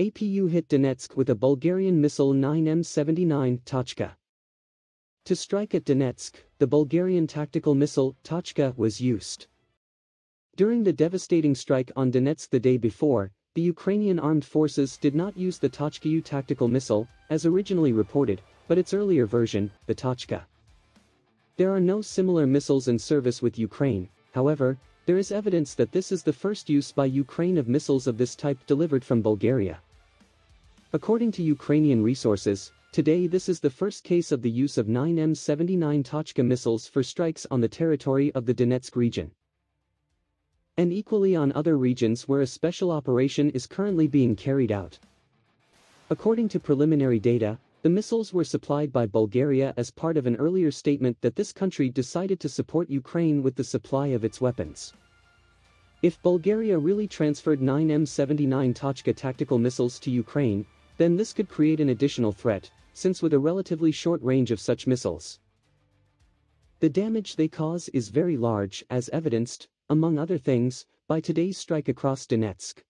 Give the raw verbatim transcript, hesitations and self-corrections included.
A P U hit Donetsk with a Bulgarian missile nine M seventy-nine Tochka. To strike at Donetsk, the Bulgarian tactical missile Tochka was used. During the devastating strike on Donetsk the day before, the Ukrainian armed forces did not use the Tochka-U tactical missile, as originally reported, but its earlier version, the Tochka. There are no similar missiles in service with Ukraine, however, there is evidence that this is the first use by Ukraine of missiles of this type delivered from Bulgaria. According to Ukrainian resources, today this is the first case of the use of nine M seventy-nine Tochka missiles for strikes on the territory of the Donetsk region, and equally on other regions where a special operation is currently being carried out. According to preliminary data, the missiles were supplied by Bulgaria as part of an earlier statement that this country decided to support Ukraine with the supply of its weapons. If Bulgaria really transferred nine M seventy-nine Tochka tactical missiles to Ukraine, then this could create an additional threat, since with a relatively short range of such missiles, the damage they cause is very large, as evidenced, among other things, by today's strike across Donetsk.